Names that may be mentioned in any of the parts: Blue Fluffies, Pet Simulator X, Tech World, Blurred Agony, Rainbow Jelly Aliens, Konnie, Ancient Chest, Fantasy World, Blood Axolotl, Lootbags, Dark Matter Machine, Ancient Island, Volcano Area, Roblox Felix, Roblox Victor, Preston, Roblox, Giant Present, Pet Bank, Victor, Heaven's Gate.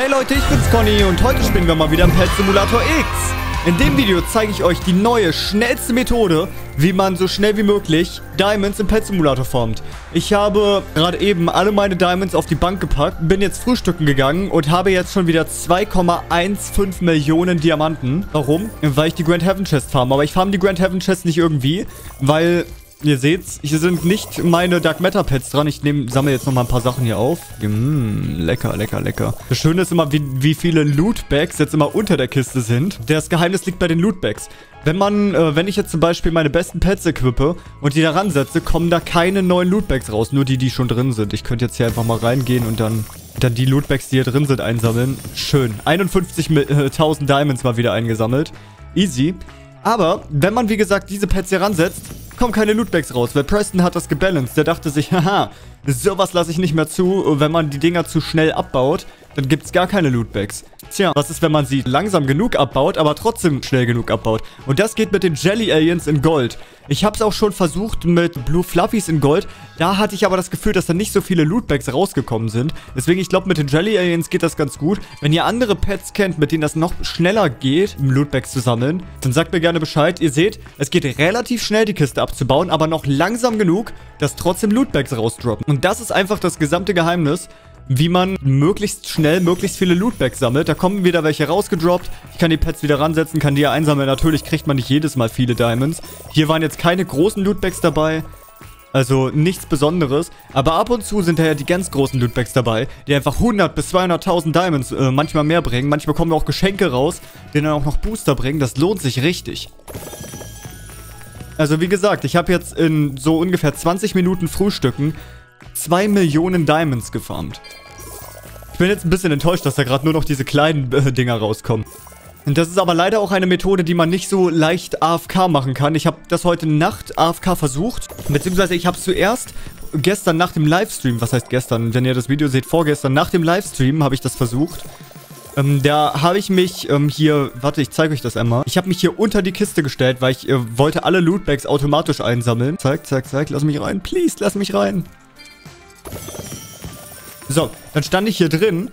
Hey Leute, ich bin's Conny und heute spielen wir mal wieder im Pet Simulator X. In dem Video zeige ich euch die neue, schnellste Methode, wie man so schnell wie möglich Diamonds im Pet Simulator formt. Ich habe gerade eben alle meine Diamonds auf die Bank gepackt, bin jetzt frühstücken gegangen und habe jetzt schon wieder 2,15 Millionen Diamanten. Warum? Weil ich die Grand Heaven Chest farme. Aber ich farme die Grand Heaven Chest nicht irgendwie, weil... Ihr seht's, hier sind nicht meine Dark Matter Pads dran. Ich sammle jetzt nochmal ein paar Sachen hier auf. Lecker, lecker, lecker. Das Schöne ist immer, wie viele Lootbags jetzt immer unter der Kiste sind. Das Geheimnis liegt bei den Lootbags. Wenn ich jetzt zum Beispiel meine besten Pets equippe und die da ransetze, kommen da keine neuen Lootbags raus. Nur die schon drin sind. Ich könnte jetzt hier einfach mal reingehen und dann die Lootbags, die hier drin sind, einsammeln. Schön. 51.000 Diamonds mal wieder eingesammelt. Easy. Aber, wenn man, wie gesagt, diese Pets hier ransetzt, kommen keine Lootbags raus, weil Preston hat das gebalanced. Der dachte sich, haha, sowas lasse ich nicht mehr zu. Wenn man die Dinger zu schnell abbaut, dann gibt es gar keine Lootbags. Tja, was ist, wenn man sie langsam genug abbaut, aber trotzdem schnell genug abbaut? Und das geht mit den Jelly Aliens in Gold. Ich habe es auch schon versucht mit Blue Fluffies in Gold. Da hatte ich aber das Gefühl, dass da nicht so viele Lootbags rausgekommen sind. Deswegen, ich glaube, mit den Jelly Aliens geht das ganz gut. Wenn ihr andere Pets kennt, mit denen das noch schneller geht, Lootbags zu sammeln, dann sagt mir gerne Bescheid. Ihr seht, es geht relativ schnell, die Kiste abzubauen, aber noch langsam genug, dass trotzdem Lootbags rausdroppen. Und das ist einfach das gesamte Geheimnis, wie man möglichst schnell möglichst viele Lootbags sammelt. Da kommen wieder welche rausgedroppt. Ich kann die Pets wieder ransetzen, kann die ja einsammeln. Natürlich kriegt man nicht jedes Mal viele Diamonds. Hier waren jetzt keine großen Lootbags dabei. Also nichts Besonderes. Aber ab und zu sind da ja die ganz großen Lootbags dabei, die einfach 100 bis 200.000 Diamonds manchmal mehr bringen. Manchmal kommen auch Geschenke raus, die dann auch noch Booster bringen. Das lohnt sich richtig. Also wie gesagt, ich habe jetzt in so ungefähr 20 Minuten Frühstücken 2 Millionen Diamonds gefarmt. Ich bin jetzt ein bisschen enttäuscht, dass da gerade nur noch diese kleinen Dinger rauskommen. Und das ist aber leider auch eine Methode, die man nicht so leicht AFK machen kann. Ich habe das heute Nacht AFK versucht, beziehungsweise ich habe es zuerst gestern nach dem Livestream, was heißt gestern, wenn ihr das Video seht, vorgestern nach dem Livestream habe ich das versucht. Da habe ich mich hier, warte, ich zeige euch das einmal. Ich habe mich hier unter die Kiste gestellt, weil ich wollte alle Lootbags automatisch einsammeln. Zack, zack, zack, lass mich rein, please, lass mich rein. So, dann stand ich hier drin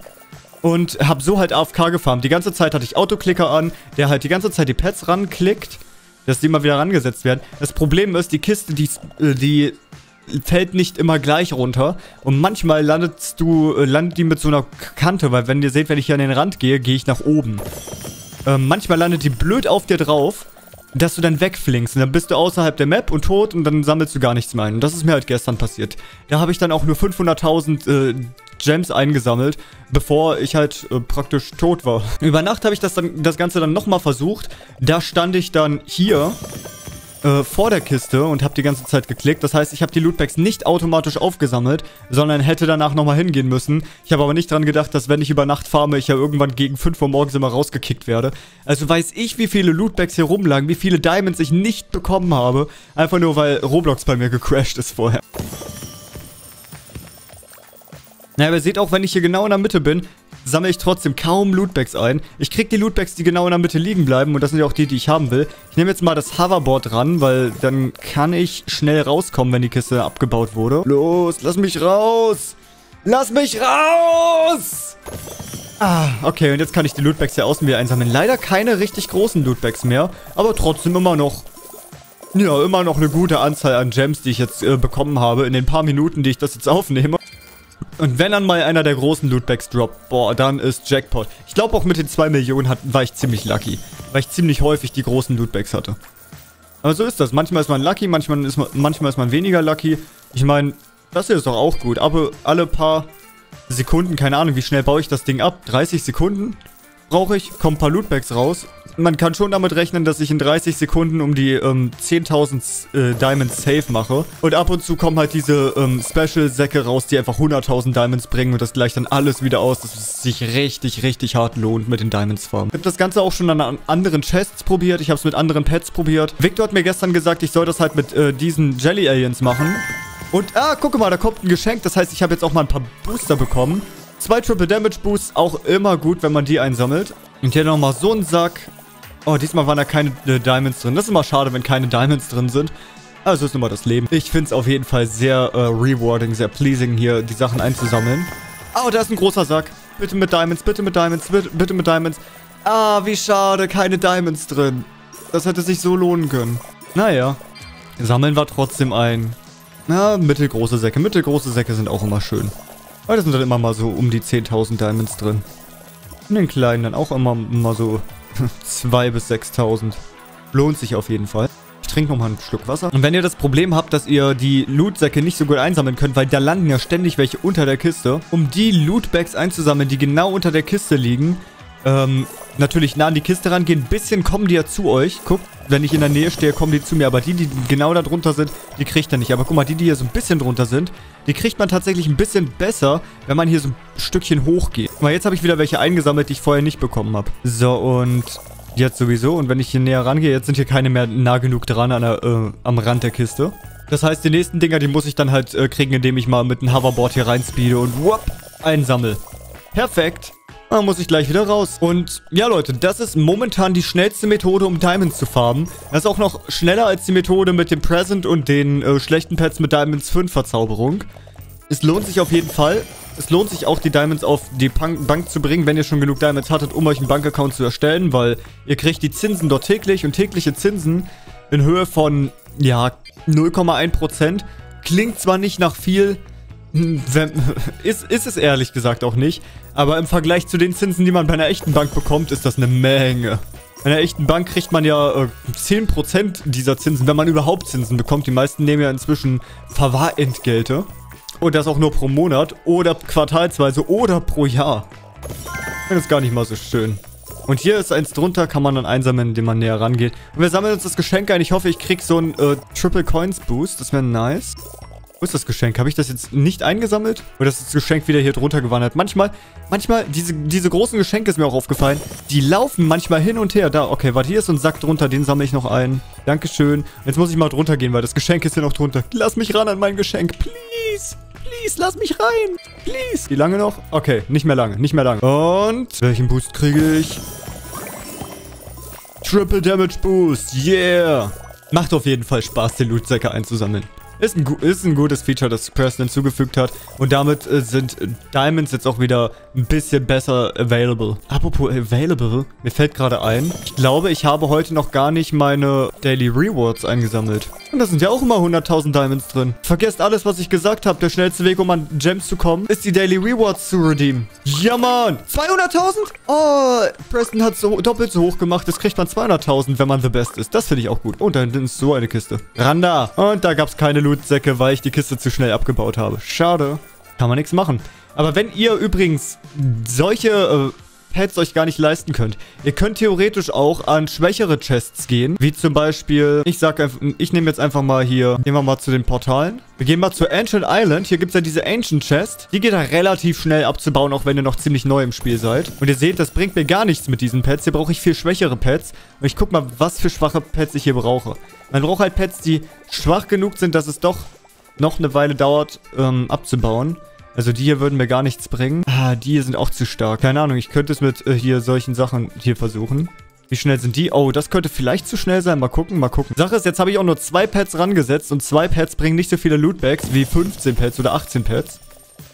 und habe so halt AFK gefarmt. Die ganze Zeit hatte ich Autoklicker an, der halt die ganze Zeit die Pets ranklickt, dass die immer wieder rangesetzt werden. Das Problem ist, die Kiste, die fällt nicht immer gleich runter. Und manchmal landet die mit so einer Kante, weil wenn ihr seht, wenn ich hier an den Rand gehe, gehe ich nach oben. Manchmal landet die blöd auf dir drauf, dass du dann wegflinkst und dann bist du außerhalb der Map und tot und dann sammelst du gar nichts mehr ein. Und das ist mir halt gestern passiert. Da habe ich dann auch nur 500.000 Gems eingesammelt, bevor ich halt praktisch tot war. Über Nacht habe ich das Ganze dann nochmal versucht. Da stand ich dann hier vor der Kiste und habe die ganze Zeit geklickt. Das heißt, ich habe die Lootbags nicht automatisch aufgesammelt, sondern hätte danach nochmal hingehen müssen. Ich habe aber nicht dran gedacht, dass wenn ich über Nacht farme, ich ja irgendwann gegen 5 Uhr morgens immer rausgekickt werde. Also weiß ich, wie viele Lootbags hier rumlagen, wie viele Diamonds ich nicht bekommen habe. Einfach nur, weil Roblox bei mir gecrashed ist vorher. Naja, aber ihr seht auch, wenn ich hier genau in der Mitte bin, sammle ich trotzdem kaum Lootbags ein. Ich kriege die Lootbags, die genau in der Mitte liegen bleiben. Und das sind ja auch die, die ich haben will. Ich nehme jetzt mal das Hoverboard ran, weil dann kann ich schnell rauskommen, wenn die Kiste abgebaut wurde. Los, lass mich raus! Lass mich raus! Ah, okay, und jetzt kann ich die Lootbags hier außen wieder einsammeln. Leider keine richtig großen Lootbags mehr, aber trotzdem immer noch... Ja, immer noch eine gute Anzahl an Gems, die ich jetzt bekommen habe in den paar Minuten, die ich das jetzt aufnehme. Und wenn dann mal einer der großen Lootbags droppt, boah, dann ist Jackpot. Ich glaube auch mit den 2 Millionen war ich ziemlich lucky, weil ich ziemlich häufig die großen Lootbags hatte. Aber so ist das. Manchmal ist man lucky, manchmal ist man weniger lucky. Ich meine, das hier ist doch auch gut. Aber alle paar Sekunden, keine Ahnung, wie schnell baue ich das Ding ab? 30 Sekunden brauche ich, kommen ein paar Lootbags raus. Man kann schon damit rechnen, dass ich in 30 Sekunden um die 10.000 Diamonds safe mache. Und ab und zu kommen halt diese Special-Säcke raus, die einfach 100.000 Diamonds bringen. Und das gleicht dann alles wieder aus, dass es sich richtig, richtig hart lohnt mit den Diamonds farmen. Ich habe das Ganze auch schon an anderen Chests probiert. Ich habe es mit anderen Pets probiert. Victor hat mir gestern gesagt, ich soll das halt mit diesen Jelly Aliens machen. Und, ah, guck mal, da kommt ein Geschenk. Das heißt, ich habe jetzt auch mal ein paar Booster bekommen. 2 Triple Damage Boosts, auch immer gut, wenn man die einsammelt. Und hier nochmal so einen Sack. Oh, diesmal waren da keine Diamonds drin. Das ist immer schade, wenn keine Diamonds drin sind. Also ist nun mal das Leben. Ich finde es auf jeden Fall sehr rewarding, sehr pleasing hier, die Sachen einzusammeln. Oh, da ist ein großer Sack. Bitte mit Diamonds, bitte mit Diamonds, bitte mit Diamonds. Ah, wie schade, keine Diamonds drin. Das hätte sich so lohnen können. Naja, sammeln wir trotzdem ein. Na, mittelgroße Säcke. Mittelgroße Säcke sind auch immer schön. Weil da sind dann immer mal so um die 10.000 Diamonds drin. In den kleinen dann auch immer so 2.000 bis 6.000. Lohnt sich auf jeden Fall. Ich trinke nochmal ein Stück Wasser. Und wenn ihr das Problem habt, dass ihr die Loot-Säcke nicht so gut einsammeln könnt, weil da landen ja ständig welche unter der Kiste, um die Lootbags einzusammeln, die genau unter der Kiste liegen, natürlich nah an die Kiste rangehen. Ein bisschen kommen die ja zu euch. Guckt, wenn ich in der Nähe stehe, kommen die zu mir. Aber die, die genau da drunter sind, die kriegt ihr nicht. Aber guck mal, die, die hier so ein bisschen drunter sind, die kriegt man tatsächlich ein bisschen besser, wenn man hier so ein Stückchen hochgeht. Guck mal, jetzt habe ich wieder welche eingesammelt, die ich vorher nicht bekommen habe. So, und jetzt sowieso. Und wenn ich hier näher rangehe, jetzt sind hier keine mehr nah genug dran an der, am Rand der Kiste. Das heißt, die nächsten Dinger, die muss ich dann halt kriegen, indem ich mal mit einem Hoverboard hier reinspeede und wupp, einsammel. Perfekt. Dann muss ich gleich wieder raus. Und ja, Leute, das ist momentan die schnellste Methode, um Diamonds zu farmen. Das ist auch noch schneller als die Methode mit dem Present und den schlechten Pets mit Diamonds 5 Verzauberung. Es lohnt sich auf jeden Fall. Es lohnt sich auch, die Diamonds auf die Bank zu bringen, wenn ihr schon genug Diamonds hattet, um euch einen Bankaccount zu erstellen, weil ihr kriegt die Zinsen dort täglich und tägliche Zinsen in Höhe von, ja, 0,1%. Klingt zwar nicht nach viel, ist es ehrlich gesagt auch nicht, aber im Vergleich zu den Zinsen, die man bei einer echten Bank bekommt, ist das eine Menge. Bei einer echten Bank kriegt man ja 10% dieser Zinsen, wenn man überhaupt Zinsen bekommt. Die meisten nehmen ja inzwischen Verwahrentgelte. Und das auch nur pro Monat oder quartalsweise oder pro Jahr. Das ist gar nicht mal so schön. Und hier ist eins drunter, kann man dann einsammeln, indem man näher rangeht. Und wir sammeln uns das Geschenk ein. Ich hoffe, ich krieg so einen Triple Coins Boost. Das wäre nice. Wo ist das Geschenk? Habe ich das jetzt nicht eingesammelt? Oder ist das Geschenk wieder hier drunter gewandert? Manchmal, diese großen Geschenke ist mir auch aufgefallen. Die laufen manchmal hin und her. Da, okay, warte, hier ist so ein Sack drunter. Den sammle ich noch ein. Dankeschön. Jetzt muss ich mal drunter gehen, weil das Geschenk ist hier noch drunter. Lass mich ran an mein Geschenk. Please. Please, lass mich rein. Please. Wie lange noch? Okay, nicht mehr lange. Nicht mehr lange. Und welchen Boost kriege ich? Triple Damage Boost. Yeah. Macht auf jeden Fall Spaß, den Lootsäcke einzusammeln. Ist ein gutes Feature, das Preston hinzugefügt hat. Und damit sind Diamonds jetzt auch wieder ein bisschen besser available. Apropos available, mir fällt gerade ein, ich glaube, ich habe heute noch gar nicht meine Daily Rewards eingesammelt. Und da sind ja auch immer 100.000 Diamonds drin. Vergesst alles, was ich gesagt habe. Der schnellste Weg, um an Gems zu kommen, ist die Daily Rewards zu redeemen. Ja, Mann! 200.000? Oh, Preston hat so doppelt so hoch gemacht. Jetzt kriegt man 200.000, wenn man the best ist. Das finde ich auch gut. Und da hinten ist so eine Kiste. Randa! Und da gab es keine Lootsäcke, weil ich die Kiste zu schnell abgebaut habe. Schade. Kann man nichts machen. Aber wenn ihr übrigens solche Pets euch gar nicht leisten könnt, ihr könnt theoretisch auch an schwächere Chests gehen. Wie zum Beispiel, ich nehme jetzt einfach mal hier, gehen wir mal zu den Portalen. Wir gehen mal zur Ancient Island. Hier gibt es ja diese Ancient Chest. Die geht da relativ schnell abzubauen, auch wenn ihr noch ziemlich neu im Spiel seid. Und ihr seht, das bringt mir gar nichts mit diesen Pets. Hier brauche ich viel schwächere Pets. Und ich guck mal, was für schwache Pets ich hier brauche. Man braucht halt Pets, die schwach genug sind, dass es doch noch eine Weile dauert, abzubauen. Also die hier würden mir gar nichts bringen. Ah, die hier sind auch zu stark. Keine Ahnung, ich könnte es mit hier solchen Sachen hier versuchen. Wie schnell sind die? Oh, das könnte vielleicht zu schnell sein. Mal gucken, mal gucken. Sache ist, jetzt habe ich auch nur 2 Pets rangesetzt. Und 2 Pets bringen nicht so viele Lootbags wie 15 Pets oder 18 Pets.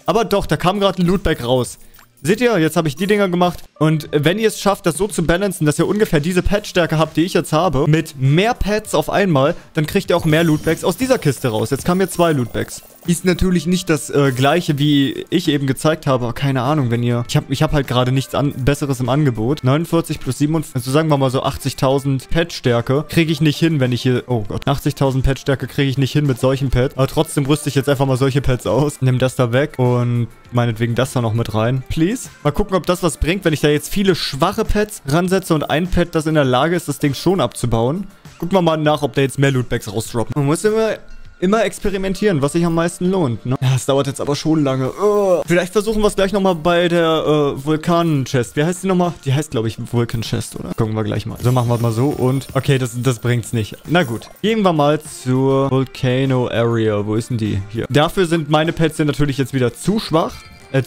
Aber doch, da kam gerade ein Lootbag raus. Seht ihr, jetzt habe ich die Dinger gemacht. Und wenn ihr es schafft, das so zu balancen, dass ihr ungefähr diese Pet-Stärke habt, die ich jetzt habe, mit mehr Pets auf einmal, dann kriegt ihr auch mehr Lootbags aus dieser Kiste raus. Jetzt kamen hier 2 Lootbags. Ist natürlich nicht das gleiche, wie ich eben gezeigt habe. Aber keine Ahnung, wenn ihr... Ich hab halt gerade nichts Besseres im Angebot. 49 plus 47, also sagen wir mal so 80.000 Pet-Stärke kriege ich nicht hin, wenn ich hier... Oh Gott, 80.000 Pet-Stärke kriege ich nicht hin mit solchen Pets. Aber trotzdem rüste ich jetzt einfach mal solche Pets aus. Nimm das da weg und meinetwegen das da noch mit rein. Please. Mal gucken, ob das was bringt, wenn ich da jetzt viele schwache Pets ransetze und ein Pet, das in der Lage ist, das Ding schon abzubauen. Gucken wir mal nach, ob da jetzt mehr Lootbags rausdroppen. Man muss immer experimentieren, was sich am meisten lohnt, ne? Ja, es dauert jetzt aber schon lange. Vielleicht versuchen wir es gleich nochmal bei der Volcano Chest. Wie heißt die nochmal? Die heißt, glaube ich, Volcano Chest, oder? Gucken wir gleich mal. So, machen wir mal so und... Okay, das bringt's nicht. Na gut. Gehen wir mal zur Volcano Area. Wo ist denn die? Hier. Dafür sind meine Pets hier natürlich jetzt wieder zu schwach.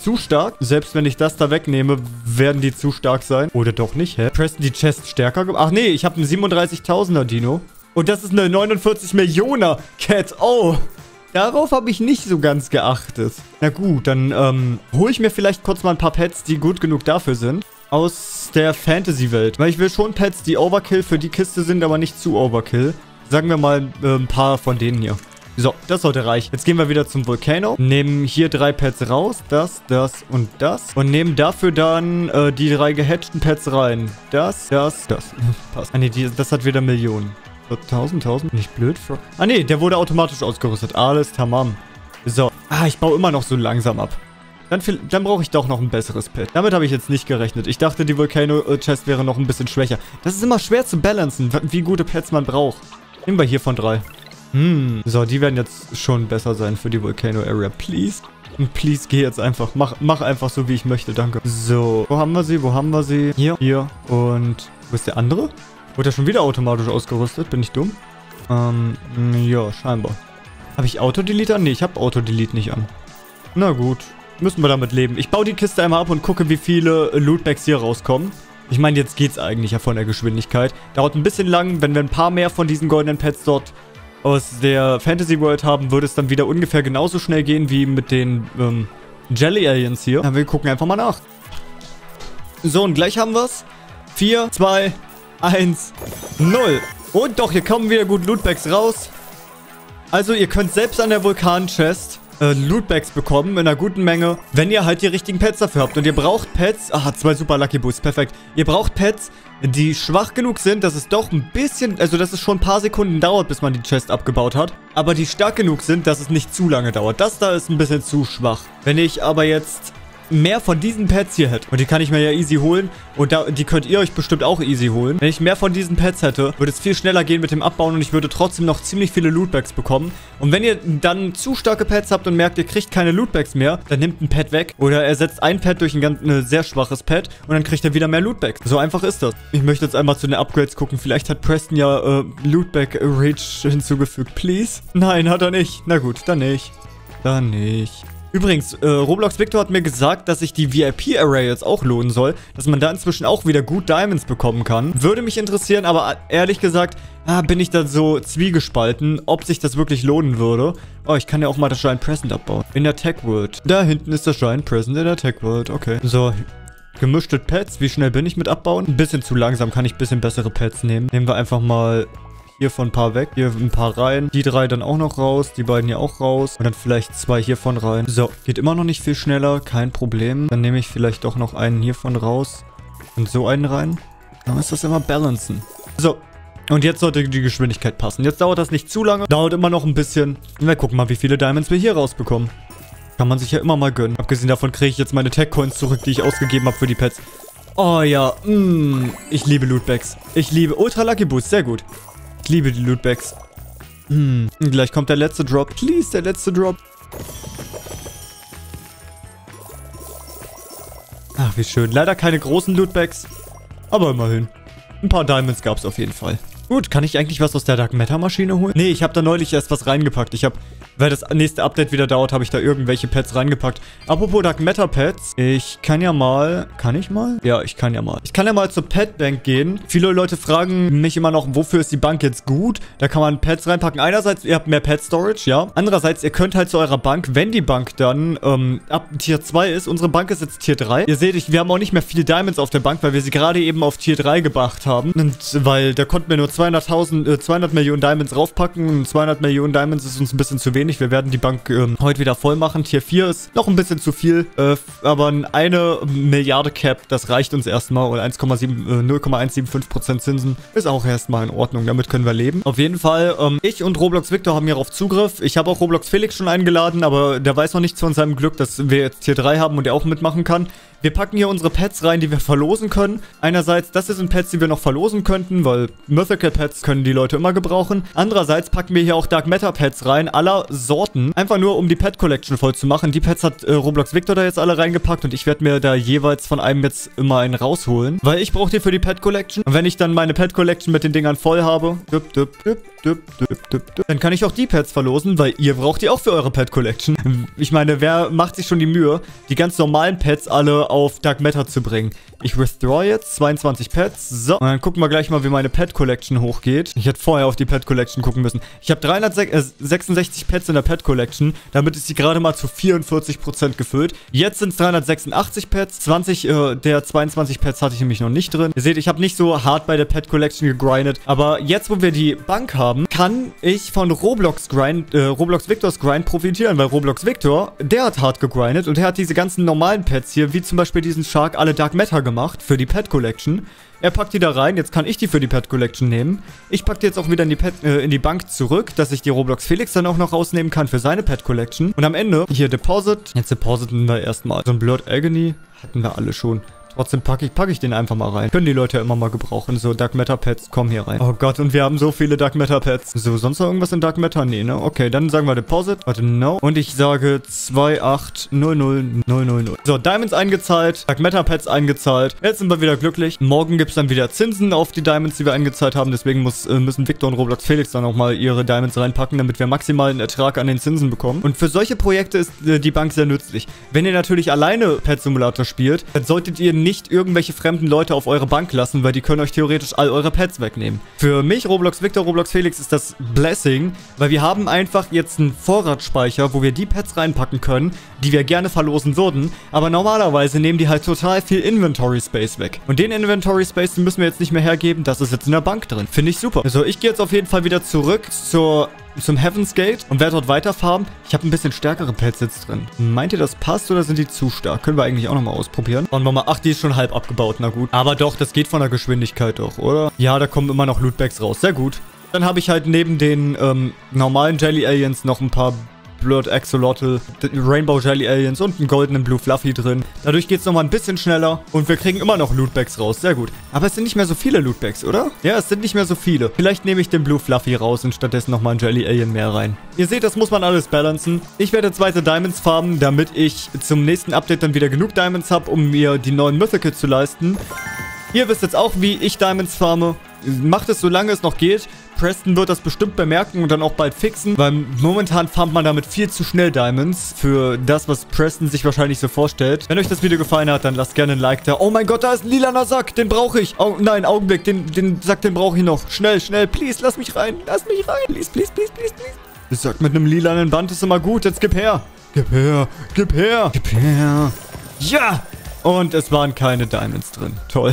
Zu stark. Selbst wenn ich das da wegnehme, werden die zu stark sein. Oder doch nicht, hä? Preston die Chest stärker gemacht. Ach nee, ich habe einen 37.000er Dino. Und das ist eine 49 Millioner Cat. Oh, Darauf habe ich nicht so ganz geachtet. Na gut, dann hole ich mir vielleicht kurz mal ein paar Pets, die gut genug dafür sind. Aus der Fantasy-Welt. Weil ich will schon Pets, die Overkill für die Kiste sind, aber nicht zu Overkill. Sagen wir mal ein paar von denen hier. So, das sollte reichen. Jetzt gehen wir wieder zum Volcano. Nehmen hier 3 Pets raus. Das, das und das. Und nehmen dafür dann die 3 gehatchten Pets rein. Das, das, das. Passt. Ah ne, das hat wieder Millionen. 1000, nicht blöd. Ah ne, der wurde automatisch ausgerüstet. Alles tamam. So. Ah, ich baue immer noch so langsam ab. Dann brauche ich doch noch ein besseres Pet. Damit habe ich jetzt nicht gerechnet. Ich dachte, die Volcano Chest wäre noch ein bisschen schwächer. Das ist immer schwer zu balancen, wie gute Pets man braucht. Nehmen wir hier von 3. Hm. So, die werden jetzt schon besser sein für die Volcano Area. Please. Und please, geh jetzt einfach. Mach einfach so, wie ich möchte. Danke. So. Wo haben wir sie? Wo haben wir sie? Hier. Hier. Und wo ist der andere? Wurde er schon wieder automatisch ausgerüstet? Bin ich dumm? Ja, scheinbar. Habe ich Autodelete an? Nee, ich habe Autodelete nicht an. Na gut, müssen wir damit leben. Ich baue die Kiste einmal ab und gucke, wie viele Lootbags hier rauskommen. Ich meine, jetzt geht's eigentlich ja von der Geschwindigkeit. Dauert ein bisschen lang. Wenn wir ein paar mehr von diesen goldenen Pets dort aus der Fantasy World haben, würde es dann wieder ungefähr genauso schnell gehen wie mit den Jelly Aliens hier. Aber wir gucken einfach mal nach. So, und gleich haben wir's. 4, 2... 1, 0. Und doch, hier kommen wieder gut Lootbags raus. Also ihr könnt selbst an der Vulkan-Chest Lootbags bekommen in einer guten Menge, wenn ihr halt die richtigen Pets dafür habt. Und ihr braucht Pets, 2 super Lucky Boosts, perfekt. Ihr braucht Pets, die schwach genug sind, dass es doch ein bisschen, also dass es schon ein paar Sekunden dauert, bis man die Chest abgebaut hat. Aber die stark genug sind, dass es nicht zu lange dauert. Das da ist ein bisschen zu schwach. Wenn ich aber jetzt mehr von diesen Pets hier hätte. Und die kann ich mir ja easy holen. Und die könnt ihr euch bestimmt auch easy holen. Wenn ich mehr von diesen Pets hätte, würde es viel schneller gehen mit dem Abbauen. Und ich würde trotzdem noch ziemlich viele Lootbags bekommen. Und wenn ihr dann zu starke Pets habt und merkt, ihr kriegt keine Lootbags mehr, dann nehmt ein Pet weg. Oder ersetzt ein Pet durch ein sehr schwaches Pet. Und dann kriegt ihr wieder mehr Lootbags. So einfach ist das. Ich möchte jetzt einmal zu den Upgrades gucken. Vielleicht hat Preston ja Lootbag Reach hinzugefügt. Please? Nein, hat er nicht. Na gut, dann nicht. Dann nicht. Übrigens, Roblox Victor hat mir gesagt, dass sich die VIP-Array jetzt auch lohnen soll. Dass man da inzwischen auch wieder gut Diamonds bekommen kann. Würde mich interessieren, aber ehrlich gesagt, bin ich da so zwiegespalten, ob sich das wirklich lohnen würde. Oh, ich kann ja auch mal das Giant Present abbauen. In der Tech World. Da hinten ist das Giant Present in der Tech World. Okay. So, gemischte Pets. Wie schnell bin ich mit abbauen? Ein bisschen zu langsam, kann ich ein bisschen bessere Pets nehmen. Nehmen wir einfach mal... Hiervon ein paar weg, hier ein paar rein. Die 3 dann auch noch raus, die beiden hier auch raus. Und dann vielleicht 2 hiervon rein. So, geht immer noch nicht viel schneller, kein Problem. Dann nehme ich vielleicht doch noch einen hiervon raus. Und so einen rein. Dann ist das immer balancen. So, und jetzt sollte die Geschwindigkeit passen. Jetzt dauert das nicht zu lange, dauert immer noch ein bisschen. Wir gucken mal, wie viele Diamonds wir hier rausbekommen. Kann man sich ja immer mal gönnen. Abgesehen davon kriege ich jetzt meine Tech-Coins zurück, die ich ausgegeben habe für die Pets. Oh ja, ich liebe Lootbags. Ich liebe Ultra Lucky Boost, sehr gut. Ich liebe die Lootbags. Gleich kommt der letzte Drop. Please, der letzte Drop. Ach, wie schön. Leider keine großen Lootbags. Aber immerhin. Ein paar Diamonds gab es auf jeden Fall. Gut, kann ich eigentlich was aus der Dark Matter Maschine holen? Nee, ich habe da neulich erst was reingepackt. Weil das nächste Update wieder dauert, habe ich da irgendwelche Pets reingepackt. Apropos Dark Matter Pads. Ich kann ja mal... Kann ich mal? Ja, ich kann ja mal. Ich kann ja mal zur Pet Bank gehen. Viele Leute fragen mich immer noch, wofür ist die Bank jetzt gut? Da kann man Pets reinpacken. Einerseits, ihr habt mehr Pet Storage, ja. Andererseits, ihr könnt halt zu eurer Bank, wenn die Bank dann ab Tier 2 ist. Unsere Bank ist jetzt Tier 3. Ihr seht, wir haben auch nicht mehr viele Diamonds auf der Bank, weil wir sie gerade eben auf Tier 3 gebracht haben. Und weil da konnten wir nur 200 Millionen Diamonds raufpacken. Und 200 Millionen Diamonds ist uns ein bisschen zu wenig. Wir werden die Bank heute wieder voll machen. Tier 4 ist noch ein bisschen zu viel. Aber eine Milliarde Cap, das reicht uns erstmal. Und 0,175% Zinsen ist auch erstmal in Ordnung. Damit können wir leben. Auf jeden Fall, ich und Roblox Victor haben hierauf Zugriff. Ich habe auch Roblox Felix schon eingeladen, aber der weiß noch nichts von seinem Glück, dass wir jetzt Tier 3 haben und er auch mitmachen kann. Wir packen hier unsere Pets rein, die wir verlosen können. Einerseits, das hier sind Pets, die wir noch verlosen könnten, weil Mythical Pets können die Leute immer gebrauchen. Andererseits packen wir hier auch Dark Matter Pets rein, aller Sorten. Einfach nur, um die Pet Collection voll zu machen. Die Pets hat Roblox Victor da jetzt alle reingepackt und ich werde mir da jeweils von einem jetzt immer einen rausholen. Weil ich brauche die für die Pet Collection. Und wenn ich dann meine Pet Collection mit den Dingern voll habe, dann kann ich auch die Pets verlosen, weil ihr braucht die auch für eure Pet Collection. Ich meine, wer macht sich schon die Mühe, die ganz normalen Pets alle auf Dark Matter zu bringen? Ich withdraw jetzt 22 Pets. So, und dann gucken wir gleich mal, wie meine Pet Collection hochgeht. Ich hätte vorher auf die Pet Collection gucken müssen. Ich habe 366 Pets jetzt in der Pet Collection. Damit ist sie gerade mal zu 44% gefüllt. Jetzt sind es 386 Pets. 20 der 22 Pets hatte ich nämlich noch nicht drin. Ihr seht, ich habe nicht so hart bei der Pet Collection gegrindet. Aber jetzt, wo wir die Bank haben, kann ich von Roblox Victors Grind profitieren. Weil Roblox Victor, der hat hart gegrindet. Und er hat diese ganzen normalen Pets hier, wie zum Beispiel diesen Shark, alle Dark Matter gemacht für die Pet Collection. Er packt die da rein, jetzt kann ich die für die Pet Collection nehmen. Ich packe die jetzt auch wieder in die, in die Bank zurück, dass ich die Roblox Felix dann auch noch rausnehmen kann für seine Pet Collection. Und am Ende, hier Deposit. Jetzt depositen wir erstmal. So ein Blurred Agony hatten wir alle schon. Trotzdem packe ich den einfach mal rein. Können die Leute ja immer mal gebrauchen. So, Dark Matter Pads kommen hier rein. Oh Gott, und wir haben so viele Dark Matter Pads. So, sonst noch irgendwas in Dark Matter? Nee, ne? Okay, dann sagen wir Deposit. Warte, no. Und ich sage 2800000. So, Diamonds eingezahlt. Dark Matter Pads eingezahlt. Jetzt sind wir wieder glücklich. Morgen gibt es dann wieder Zinsen auf die Diamonds, die wir eingezahlt haben. Deswegen müssen Victor und Roblox Felix dann auch mal ihre Diamonds reinpacken, damit wir maximalen Ertrag an den Zinsen bekommen. Und für solche Projekte ist die Bank sehr nützlich. Wenn ihr natürlich alleine Pet Simulator spielt, dann solltet ihr nicht irgendwelche fremden Leute auf eure Bank lassen, weil die können euch theoretisch all eure Pets wegnehmen. Für mich, Roblox Victor, Roblox Felix, ist das Blessing, weil wir haben einfach jetzt einen Vorratsspeicher, wo wir die Pets reinpacken können, die wir gerne verlosen würden, aber normalerweise nehmen die halt total viel Inventory Space weg. Und den Inventory Space müssen wir jetzt nicht mehr hergeben, das ist jetzt in der Bank drin. Finde ich super. Also ich gehe jetzt auf jeden Fall wieder zurück zum Heaven's Gate und werde dort weiterfarmen. Ich habe ein bisschen stärkere Pets jetzt drin. Meint ihr, das passt oder sind die zu stark? Können wir eigentlich auch nochmal ausprobieren. Und nochmal, ach, die ist schon halb abgebaut, na gut. Aber doch, das geht von der Geschwindigkeit doch, oder? Ja, da kommen immer noch Lootbags raus, sehr gut. Dann habe ich halt neben den normalen Jelly Aliens noch ein paar Blood Axolotl, Rainbow Jelly Aliens und einen goldenen Blue Fluffy drin. Dadurch geht es nochmal ein bisschen schneller und wir kriegen immer noch Lootbags raus. Sehr gut. Aber es sind nicht mehr so viele Lootbags, oder? Ja, es sind nicht mehr so viele. Vielleicht nehme ich den Blue Fluffy raus und stattdessen nochmal einen Jelly Alien mehr rein. Ihr seht, das muss man alles balancen. Ich werde jetzt weiter Diamonds farmen, damit ich zum nächsten Update dann wieder genug Diamonds habe, um mir die neuen Mythicals zu leisten. Ihr wisst jetzt auch, wie ich Diamonds farme. Macht es, solange es noch geht. Preston wird das bestimmt bemerken und dann auch bald fixen, weil momentan farmt man damit viel zu schnell Diamonds für das, was Preston sich wahrscheinlich so vorstellt. Wenn euch das Video gefallen hat, dann lasst gerne ein Like da. Oh mein Gott, da ist ein lilaner Sack, den brauche ich. Oh nein, Augenblick, den Sack, den brauche ich noch. Schnell, schnell, please, lass mich rein. Please, please, please, please, please. Das Sack mit einem lilanen Band ist immer gut, jetzt gib her. Gib her, gib her, gib her. Ja! Und es waren keine Diamonds drin. Toll.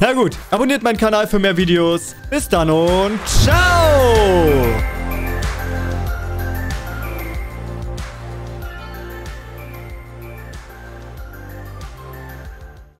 Na gut, abonniert meinen Kanal für mehr Videos. Bis dann und ciao!